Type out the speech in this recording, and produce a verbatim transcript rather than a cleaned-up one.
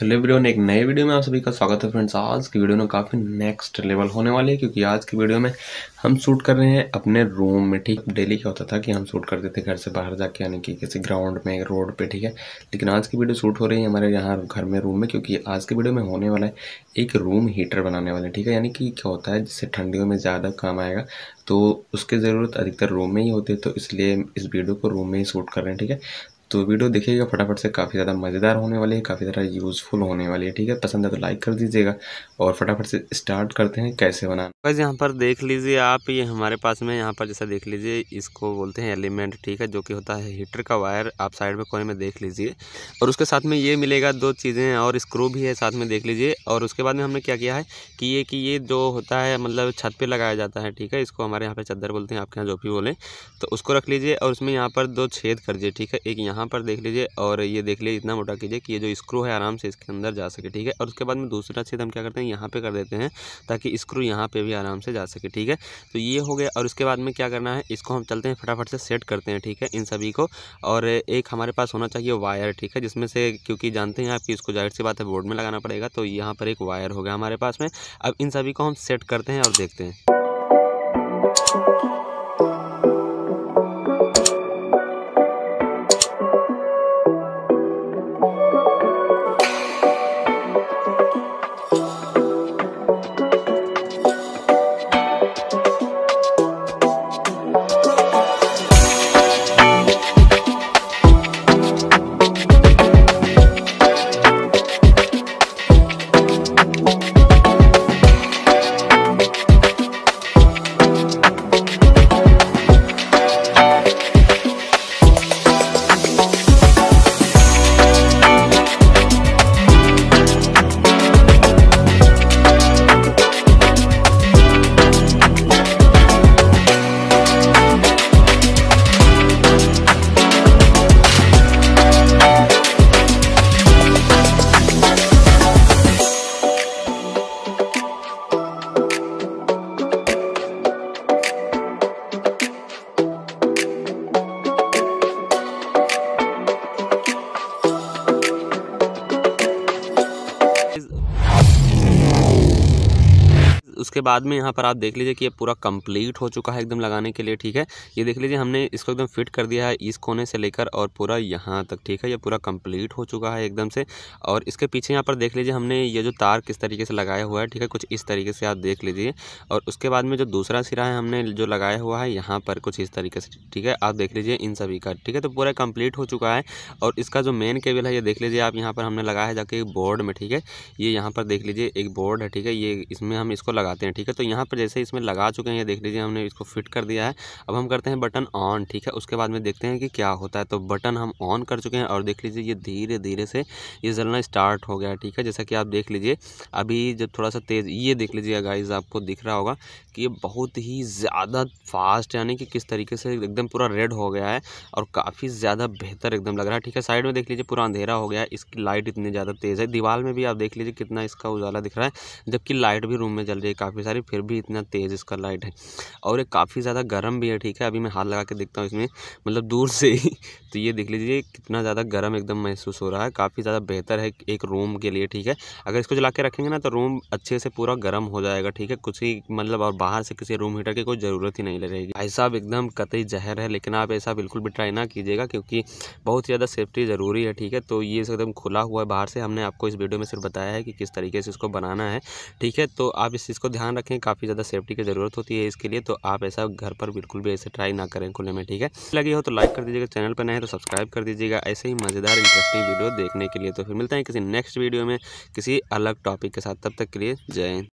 Hello everyone, एक नए video में आप सभी का स्वागत है। फ्रेंड्स, आज की वीडियो में काफ़ी नेक्स्ट लेवल होने वाली है, क्योंकि आज की वीडियो में हम शूट कर रहे हैं अपने रूम में। ठीक, डेली क्या होता था कि हम शूट करते थे घर से बाहर जाके, यानी कि किसी ग्राउंड में, रोड पे। ठीक है, लेकिन आज की वीडियो शूट हो रही है हमारे यहाँ घर में, रूम में, क्योंकि आज की वीडियो में होने वाला है एक रूम हीटर बनाने वाले। ठीक है, यानी कि क्या होता है जिससे ठंडियों में ज़्यादा काम आएगा, तो उसकी ज़रूरत अधिकतर रूम में ही होती है, तो इसलिए इस वीडियो को रूम में ही शूट कर रहे हैं। ठीक है, तो वीडियो देखिएगा फटाफट से, काफ़ी ज़्यादा मज़ेदार होने वाली है, काफ़ी ज़्यादा यूज़फुल होने वाली है। ठीक है, पसंद है तो लाइक कर दीजिएगा और फटाफट से स्टार्ट करते हैं कैसे बनाना। बस यहाँ पर देख लीजिए आप, ये हमारे पास में यहाँ पर जैसा देख लीजिए, इसको बोलते हैं एलिमेंट। ठीक है, जो कि होता है हीटर का वायर, आप साइड में कोने में देख लीजिए, और उसके साथ में ये मिलेगा दो चीज़ें, और स्क्रू भी है साथ में, देख लीजिए। और उसके बाद में हमने क्या किया है कि ये कि ये जो होता है मतलब छत पर लगाया जाता है। ठीक है, इसको हमारे यहाँ पर चादर बोलते हैं, आपके यहाँ जो भी बोलें, तो उसको रख लीजिए और उसमें यहाँ पर दो छेद कर दीजिए। ठीक है, एक यहाँ पर देख लीजिए, और ये देख लीजिए, इतना मोटा कीजिए कि ये जो स्क्रू है आराम से इसके अंदर जा सके। ठीक है, और उसके बाद में दूसरा छेद हम क्या करते हैं यहाँ पे कर देते हैं, ताकि स्क्रू यहाँ पे भी आराम से जा सके। ठीक है, तो ये हो गया। और उसके बाद में क्या करना है, इसको हम चलते हैं फटाफट से सेट करते हैं। ठीक है, इन सभी को। और एक हमारे पास होना चाहिए वायर। ठीक है, जिसमें से, क्योंकि जानते हैं आपकी इसको जाहिर सी बात है बोर्ड में लगाना पड़ेगा, तो यहाँ पर एक वायर हो गया हमारे पास में। अब इन सभी को हम सेट करते हैं और देखते हैं। उसके बाद में यहाँ पर आप देख लीजिए कि ये पूरा कंप्लीट हो चुका है एकदम लगाने के लिए। ठीक है, ये देख लीजिए, हमने इसको एकदम फिट कर दिया है इस कोने से लेकर और पूरा यहाँ तक। ठीक है, ये पूरा कंप्लीट हो चुका है एकदम से। और इसके पीछे यहाँ पर देख लीजिए, हमने ये जो तार किस तरीके से लगाया हुआ है। ठीक है, कुछ इस तरीके से आप देख लीजिए। और उसके बाद में जो दूसरा सिरा है हमने जो लगाया हुआ है यहाँ पर कुछ इस तरीके से। ठीक है, आप देख लीजिए इन सभी का। ठीक है, तो पूरा कंप्लीट हो चुका है। और इसका जो मेन केबल है ये देख लीजिए आप, यहाँ पर हमने लगाया है जाके बोर्ड में। ठीक है, ये यहाँ पर देख लीजिए एक बोर्ड है। ठीक है, ये इसमें हम इसको लगाते हैं। ठीक है, तो यहाँ पर जैसे इसमें लगा चुके हैं, ये देख लीजिए हमने इसको फिट कर दिया है। अब हम करते हैं बटन ऑन। ठीक है, उसके बाद में देखते हैं कि क्या होता है। तो बटन हम ऑन कर चुके हैं और देख लीजिए ये धीरे धीरे से ये जलना स्टार्ट हो गया है। ठीक है, जैसा कि आप देख लीजिए अभी जब थोड़ा सा तेज़, ये देख लीजिए गाइस, आपको दिख रहा होगा कि ये बहुत ही ज़्यादा फास्ट, यानी कि किस तरीके से एकदम पूरा रेड हो गया है और काफ़ी ज़्यादा बेहतर एकदम लग रहा है। ठीक है, साइड में देख लीजिए पूरा अंधेरा हो गया है, इसकी लाइट इतनी ज़्यादा तेज़ है। दीवार में भी आप देख लीजिए कितना इसका उजाला दिख रहा है, जबकि लाइट भी रूम में जल काफ़ी सारी, फिर भी इतना तेज़ इसका लाइट है। और ये काफ़ी ज़्यादा गर्म भी है। ठीक है, अभी मैं हाथ लगा के देखता हूँ इसमें, मतलब दूर से ही, तो ये देख लीजिए कितना ज़्यादा गर्म एकदम महसूस हो रहा है। काफ़ी ज़्यादा बेहतर है एक रूम के लिए। ठीक है, अगर इसको जला के रखेंगे ना तो रूम अच्छे से पूरा गर्म हो जाएगा। ठीक है, कुछ ही मतलब, और बाहर से किसी रूम हीटर की कोई ज़रूरत ही नहीं रहेगी। भाई साहब एकदम कतई जहर है, लेकिन आप ऐसा बिल्कुल भी ट्राई ना कीजिएगा, क्योंकि बहुत ज़्यादा सेफ्टी ज़रूरी है। ठीक है, तो ये एकदम खुला हुआ है बाहर से, हमने आपको इस वीडियो में सिर्फ बताया है कि किस तरीके से इसको बनाना है। ठीक है, तो आप इस इसको ध्यान रखें, काफ़ी ज़्यादा सेफ्टी की ज़रूरत होती है इसके लिए, तो आप ऐसा घर पर बिल्कुल भी ऐसे ट्राई ना करें खुले में। ठीक है, लगी हो तो लाइक कर दीजिएगा, चैनल पर नए हैं तो सब्सक्राइब कर दीजिएगा, ऐसे ही मज़ेदार इंटरेस्टिंग वीडियो देखने के लिए। तो फिर मिलते हैं किसी नेक्स्ट वीडियो में किसी अलग टॉपिक के साथ, तब तक के लिए जय हिंद।